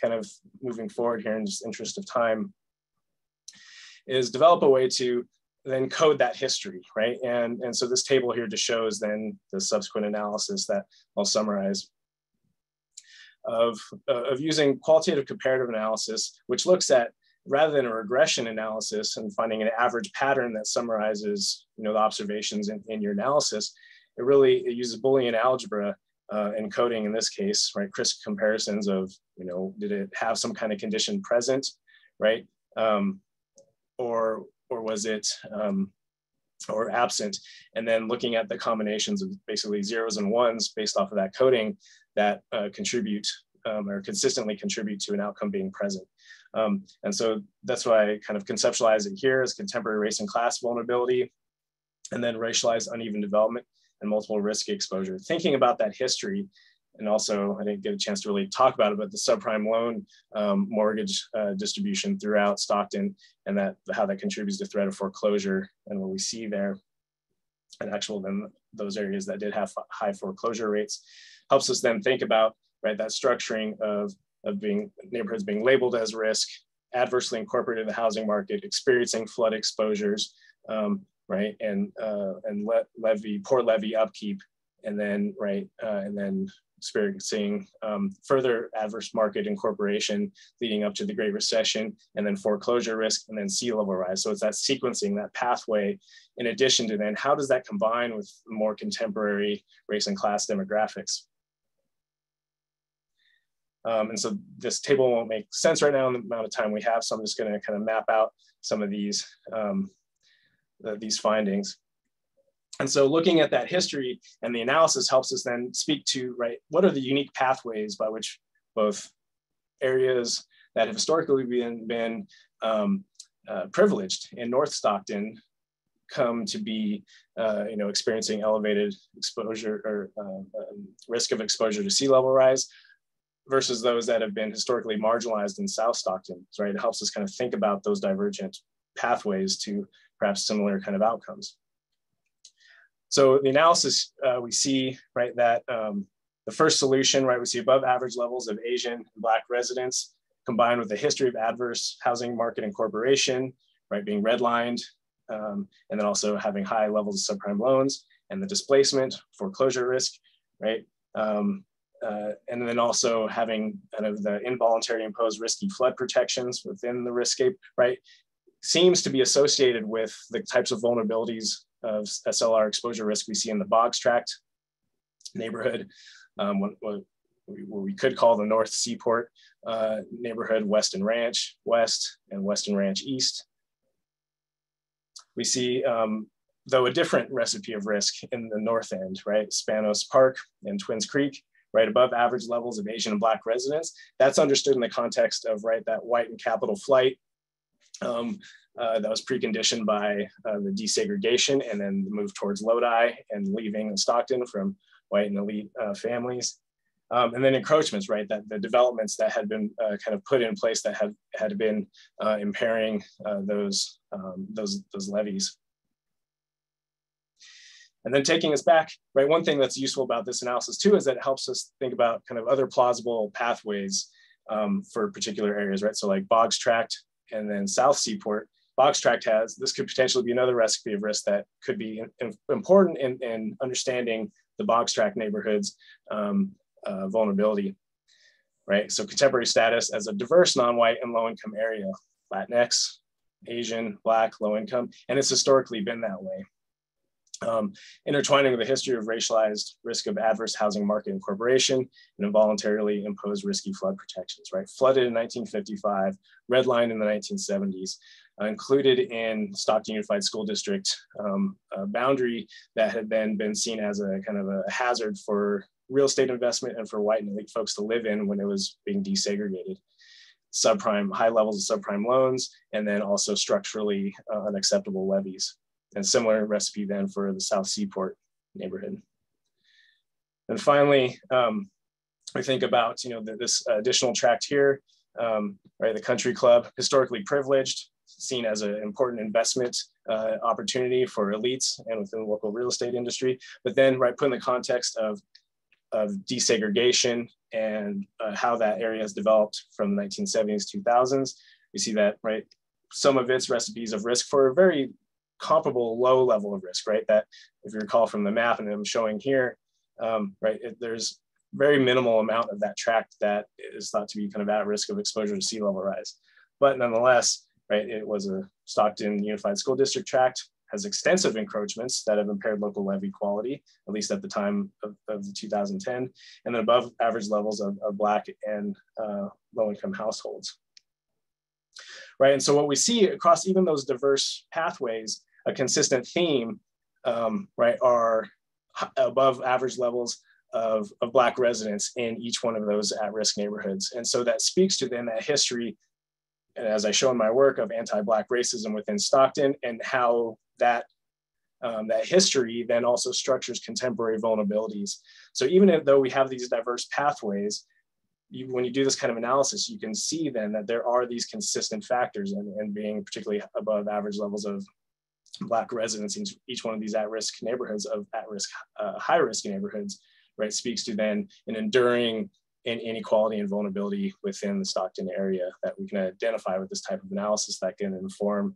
kind of moving forward here in just interest of time, is develop a way to then code that history, right? And so this table here just shows then the subsequent analysis that I'll summarize of using qualitative comparative analysis, which looks at, rather than a regression analysis and finding an average pattern that summarizes, you know, the observations in your analysis, it uses Boolean algebra and coding in this case, right? Crisp comparisons of, you know, did it have some kind of condition present, right? Or was it or absent? And then looking at the combinations of basically zeros and ones based off of that coding that contribute or consistently contribute to an outcome being present. And so that's why I kind of conceptualize it here as contemporary race and class vulnerability, and then racialized uneven development and multiple risk exposure. Thinking about that history, and also I didn't get a chance to really talk about it, but the subprime loan mortgage distribution throughout Stockton and how that contributes to threat of foreclosure and what we see there. And actual then those areas that did have high foreclosure rates helps us then think about, right, that structuring of neighborhoods being labeled as risk, adversely incorporated in the housing market, experiencing flood exposures, right, and poor levy upkeep, and then, right, and then experiencing further adverse market incorporation leading up to the Great Recession, and then foreclosure risk, and then sea level rise. So it's that sequencing, that pathway, in addition to then how does that combine with more contemporary race and class demographics? And so this table won't make sense right now in the amount of time we have, so I'm just gonna kind of map out some of these findings. And so looking at that history and the analysis helps us then speak to, right, what are the unique pathways by which both areas that have historically been privileged in North Stockton come to be, you know, experiencing elevated exposure or risk of exposure to sea level rise versus those that have been historically marginalized in South Stockton, right? It helps us kind of think about those divergent pathways to perhaps similar kind of outcomes. So the analysis we see, right, that the first solution, right, we see above average levels of Asian and Black residents combined with a history of adverse housing market incorporation, right, being redlined, and then also having high levels of subprime loans and the displacement, foreclosure risk, right, and then also having kind of the involuntary imposed risky flood protections within the riskscape, right, seems to be associated with the types of vulnerabilities of SLR exposure risk we see in the Boggs Tract neighborhood, what we could call the North Seaport neighborhood, Weston Ranch West and Weston Ranch East. We see though a different recipe of risk in the north end, right? Spanos Park and Twins Creek, right above average levels of Asian and Black residents. That's understood in the context of, right, that white and capital flight that was preconditioned by the desegregation and then the move towards Lodi and leaving Stockton from white and elite families. And then encroachments, right, that the developments that had been kind of put in place that had been impairing those levees. And then taking us back, right, one thing that's useful about this analysis too is that it helps us think about kind of other plausible pathways for particular areas, right? So like Boggs Tract and then South Seaport. Boggs Tract has, this could potentially be another recipe of risk that could be important in understanding the Boggs Tract neighborhood's vulnerability, right? So contemporary status as a diverse, non-white and low-income area, Latinx, Asian, Black, low-income, and it's historically been that way. Intertwining with the history of racialized risk of adverse housing market incorporation and involuntarily imposed risky flood protections, right? Flooded in 1955, redlined in the 1970s, included in Stockton Unified School District boundary that had then been seen as a kind of a hazard for real estate investment and for white and elite folks to live in when it was being desegregated. Subprime, high levels of subprime loans, and then also structurally unacceptable levies. And similar recipe then for the South Seaport neighborhood. And finally, we think about, you know, this additional tract here, right? The country club, historically privileged, seen as an important investment opportunity for elites and within the local real estate industry, but then, right, put in the context of desegregation and how that area has developed from the 1970s, 2000s. We see that, right, some of its recipes of risk for a very comparable low level of risk, right? That if you recall from the map and I'm showing here, right, there's very minimal amount of that tract that is thought to be kind of at risk of exposure to sea level rise. But nonetheless, right, it was a Stockton Unified School District tract, has extensive encroachments that have impaired local levee quality, at least at the time of the 2010, and then above average levels of Black and low-income households. Right, and so what we see across even those diverse pathways, a consistent theme, right, are above average levels of Black residents in each one of those at-risk neighborhoods. And so that speaks to then that history, as I show in my work, of anti-Black racism within Stockton and how that, that history then also structures contemporary vulnerabilities. So even though we have these diverse pathways, when you do this kind of analysis, you can see then that there are these consistent factors and being particularly above average levels of Black residents in each one of these at-risk neighborhoods of at-risk, high-risk neighborhoods, right, speaks to then an enduring inequality and vulnerability within the Stockton area that we can identify with this type of analysis that can inform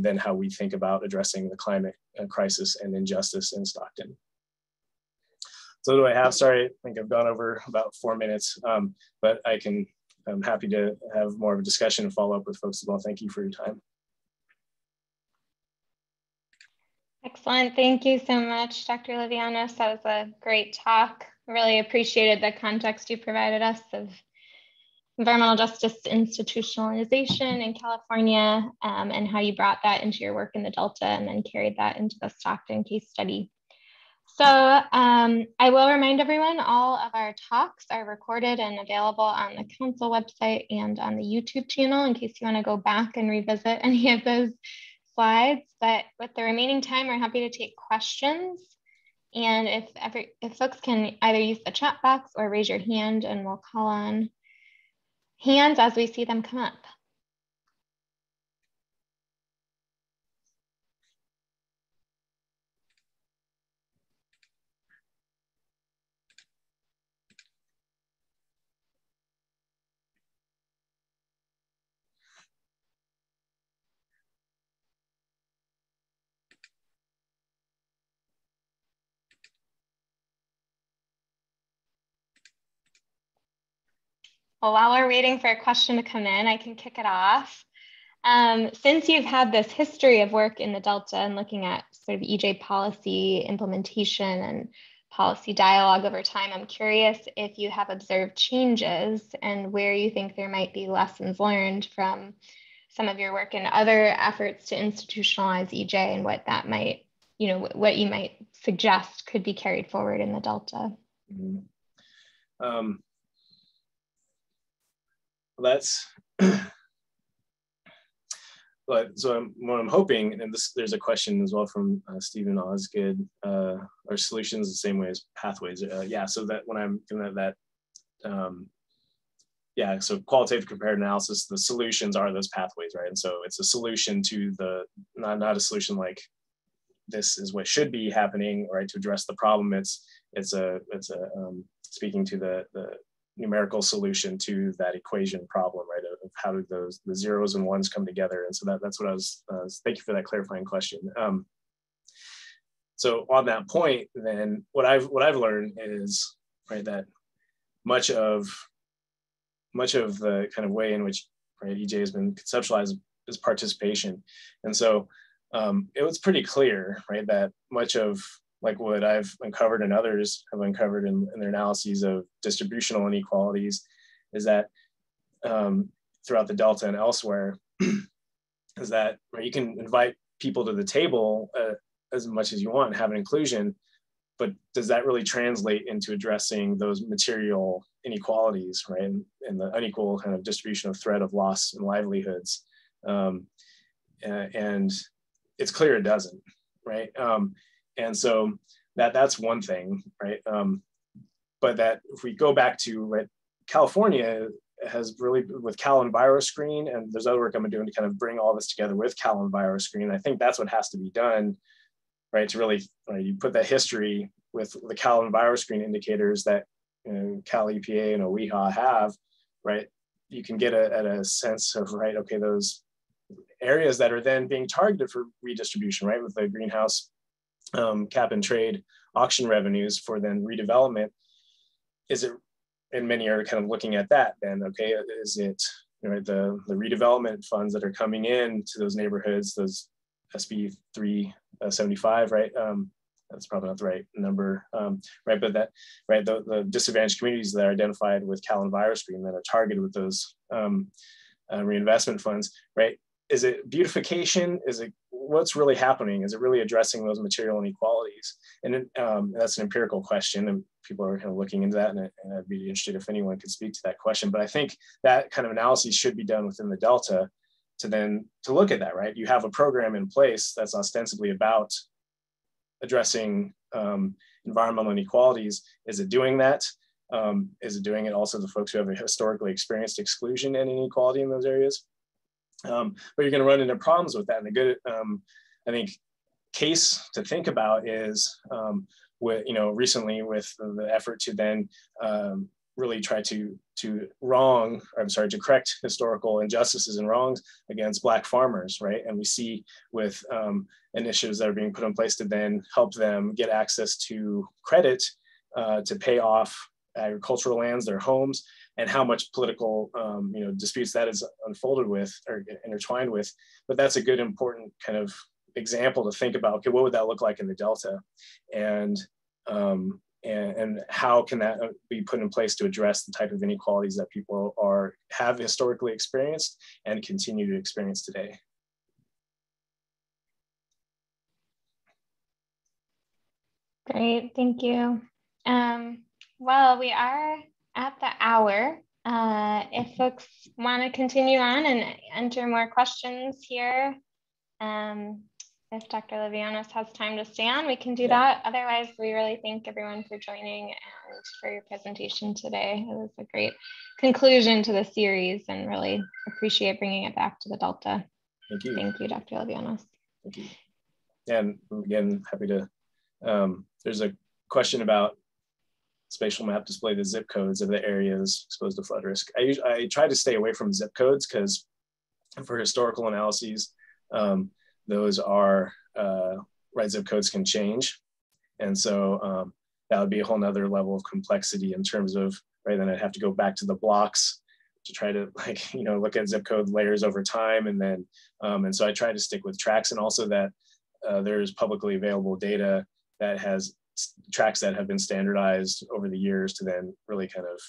then how we think about addressing the climate crisis and injustice in Stockton. So do I have, sorry, I think I've gone over about 4 minutes, but I'm happy to have more of a discussion and follow up with folks as well. Thank you for your time. Excellent, thank you so much, Dr. Lievanos. That was a great talk. Really appreciated the context you provided us of environmental justice institutionalization in California and how you brought that into your work in the Delta and then carried that into the Stockton case study. So I will remind everyone, all of our talks are recorded and available on the council website and on the YouTube channel in case you want to go back and revisit any of those slides. But with the remaining time, we're happy to take questions. And if folks can either use the chat box or raise your hand and we'll call on hands as we see them come up. Well, while we're waiting for a question to come in, I can kick it off. Since you've had this history of work in the Delta and looking at sort of EJ policy implementation and policy dialogue over time, I'm curious if you have observed changes and where you think there might be lessons learned from some of your work and other efforts to institutionalize EJ and what that might you know, what you might suggest could be carried forward in the Delta. Mm-hmm. What I'm hoping, and this, there's a question as well from Stephen Osgood, are solutions the same way as pathways? Yeah, so that when I'm gonna have that, yeah, so qualitative comparative analysis, the solutions are those pathways, right? And so it's a solution to the, not a solution like this is what should be happening, right? To address the problem, it's speaking to the numerical solution to that equation problem, right? Of how do those, the zeros and ones come together? And so that's what I was, thank you for that clarifying question. So on that point, then what I've learned is, right, that much of the kind of way in which, right, EJ has been conceptualized is participation. And so it was pretty clear, right, that much of like what I've uncovered and others have uncovered in their analyses of distributional inequalities is that throughout the Delta and elsewhere, is that, right, you can invite people to the table as much as you want, have an inclusion, but does that really translate into addressing those material inequalities, right? And the unequal kind of distribution of threat of loss and livelihoods. And it's clear it doesn't, right? And so that's one thing, right? But that if we go back to, right, California has really, with CalEnviroScreen, and there's other work I'm doing to kind of bring all this together with CalEnviroScreen. I think that's what has to be done, right? To really, right, you put that history with the CalEnviroScreen indicators that, you know, Cal EPA and OEHA have, right? You can get at a sense of, right, okay, those areas that are then being targeted for redistribution, right? With the greenhouse cap and trade auction revenues for then redevelopment, is it, and many are kind of looking at that then, okay, is it, you know, the redevelopment funds that are coming in to those neighborhoods, those SB 375, right? That's probably not the right number, right? But that, right, the disadvantaged communities that are identified with CalEnviroScreen that are targeted with those reinvestment funds, right? Is it beautification? Is it, what's really happening? Is it really addressing those material inequalities? And it, that's an empirical question, and people are kind of looking into that, and I'd be interested if anyone could speak to that question. But I think that kind of analysis should be done within the Delta to then, to look at that, right? You have a program in place that's ostensibly about addressing environmental inequalities. Is it doing that? Is it doing it also to folks who have historically experienced exclusion and inequality in those areas? But you're going to run into problems with that. And a good, I think, case to think about is, with, you know, recently with the effort to then really try to correct historical injustices and wrongs against Black farmers, right? And we see with initiatives that are being put in place to then help them get access to credit to pay off agricultural lands, their homes, and how much political, you know, disputes that is unfolded with or intertwined with. But that's a good, important kind of example to think about. Okay, what would that look like in the Delta, and how can that be put in place to address the type of inequalities that people have historically experienced and continue to experience today. Great, thank you. Well, we are at the hour. If folks want to continue on and enter more questions here, if Dr. Lievanos has time to stay on, we can do that. Otherwise, we really thank everyone for joining and for your presentation today. It was a great conclusion to the series, and really appreciate bringing it back to the Delta. Thank you. Thank you, Dr. Lievanos. Thank you. And again, happy to, there's a question about spatial map display the zip codes of the areas exposed to flood risk. I try to stay away from zip codes because for historical analyses, those are, right, zip codes can change. And so that would be a whole nother level of complexity in terms of, right, then I'd have to go back to the blocks to try to, like, you know, look at zip code layers over time. And then, and so I try to stick with tracks, and also that there's publicly available data that has tracks that have been standardized over the years to then really kind of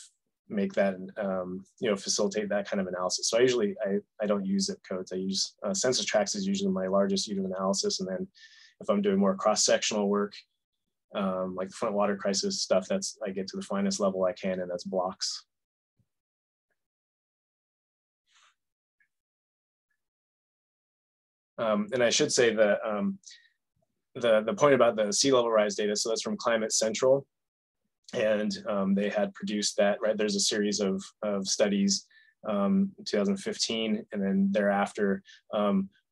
make that, you know, facilitate that kind of analysis. So I usually, I don't use zip codes. I use census tracts is usually my largest unit of analysis, and then if I'm doing more cross-sectional work, like the Flint water crisis stuff, that's, I get to the finest level I can, and that's blocks. And I should say that the point about the sea level rise data, so that's from Climate Central, and they had produced that, right? There's a series of studies, 2015 and then thereafter,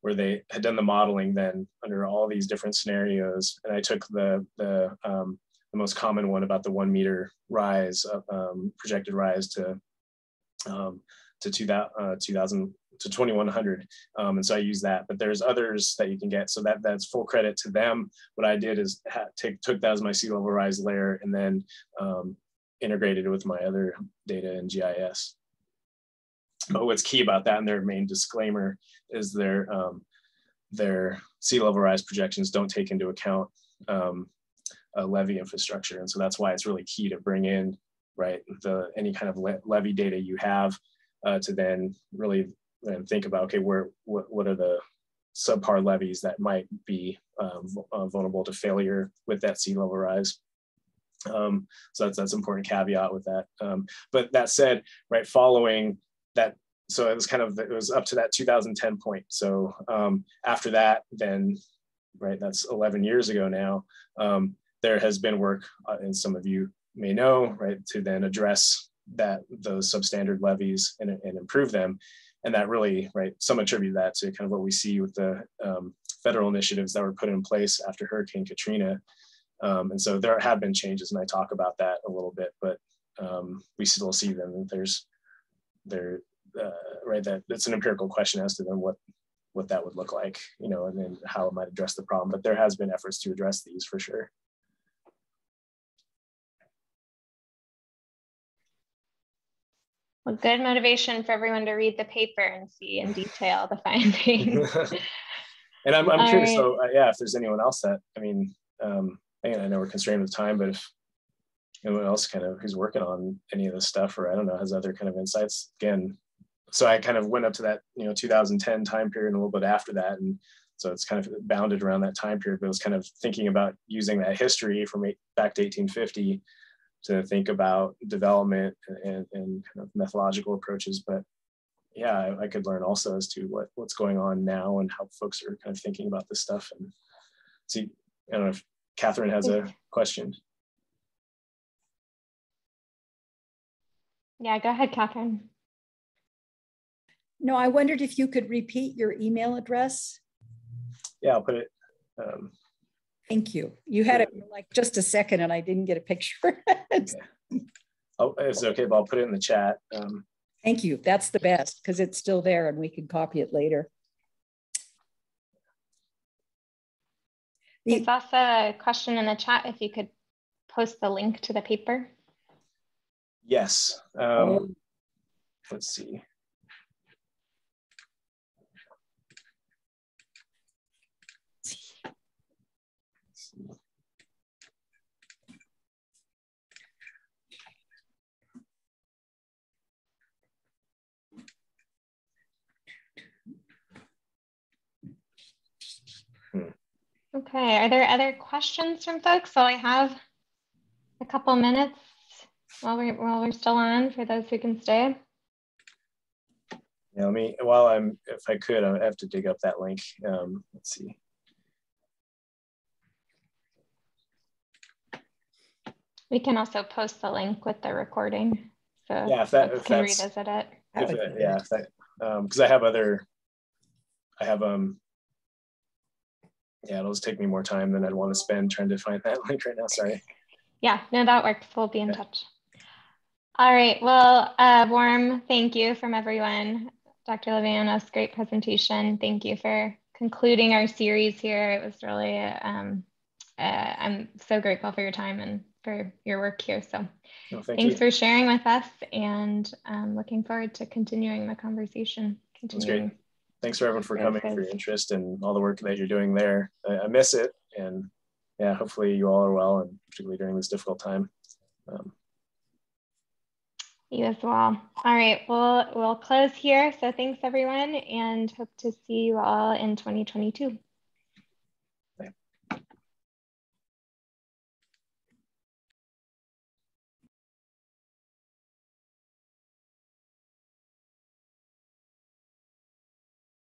where they had done the modeling then under all these different scenarios. And I took the most common one about the 1 meter rise, projected rise to 2000 to 2100. And so I use that, but there's others that you can get. So that's full credit to them. What I did is took that as my sea level rise layer and then integrated it with my other data in GIS. But what's key about that and their main disclaimer is their sea level rise projections don't take into account a levee infrastructure. And so that's why it's really key to bring in, right, any kind of levee data you have to then really think about, okay, what are the subpar levees that might be vulnerable to failure with that sea level rise. So that's an important caveat with that. But that said, right, following that, so it was kind of, it was up to that 2010 point. So after that, then, right, that's 11 years ago now, there has been work, and some of you may know, right, to then address that, those substandard levees and improve them. And that really, right, some attribute that to kind of what we see with the federal initiatives that were put in place after Hurricane Katrina. And so there have been changes, and I talk about that a little bit, but we still see them. Right, that's an empirical question as to then what that would look like, you know, and then how it might address the problem. But there has been efforts to address these for sure. Well, good motivation for everyone to read the paper and see in detail the findings. And I'm curious, right. So yeah, if there's anyone else that, I mean, again, I know we're constrained with time, but if anyone else kind of who's working on any of this stuff, or I don't know, has other kind of insights, again, so I kind of went up to that, you know, 2010 time period and a little bit after that. And so it's kind of bounded around that time period, but it was kind of thinking about using that history from back to 1850 to think about development and kind of methodological approaches. But yeah, I could learn also as to what's going on now and how folks are kind of thinking about this stuff. And see, I don't know if Catherine has a question. Yeah, go ahead, Catherine. No, I wondered if you could repeat your email address. Yeah, I'll put it. Thank you. You had it for like just a second and I didn't get a picture. Yeah. Oh, it's okay, but I'll put it in the chat. Thank you. That's the best because it's still there and we can copy it later. There's also a question in the chat if you could post the link to the paper. Yes. Let's see. Okay, are there other questions from folks? So I have a couple minutes while we're still on for those who can stay. Yeah, if I could, I have to dig up that link. Let's see. We can also post the link with the recording. So yeah, if revisit it. Because yeah, it'll just take me more time than I'd want to spend trying to find that link right now, sorry. Yeah, no, that works. We'll be in touch. All right, well, warm thank you from everyone. Dr. Lievanos, great presentation. Thank you for concluding our series here. It was really, I'm so grateful for your time and for your work here. So well, thanks for sharing with us, and looking forward to continuing the conversation. That's great. Thanks for everyone for coming, for your interest and all the work that you're doing there. I miss it, and yeah, hopefully you all are well, and particularly during this difficult time. You as well. All right, well, we'll close here. So thanks everyone, and hope to see you all in 2022.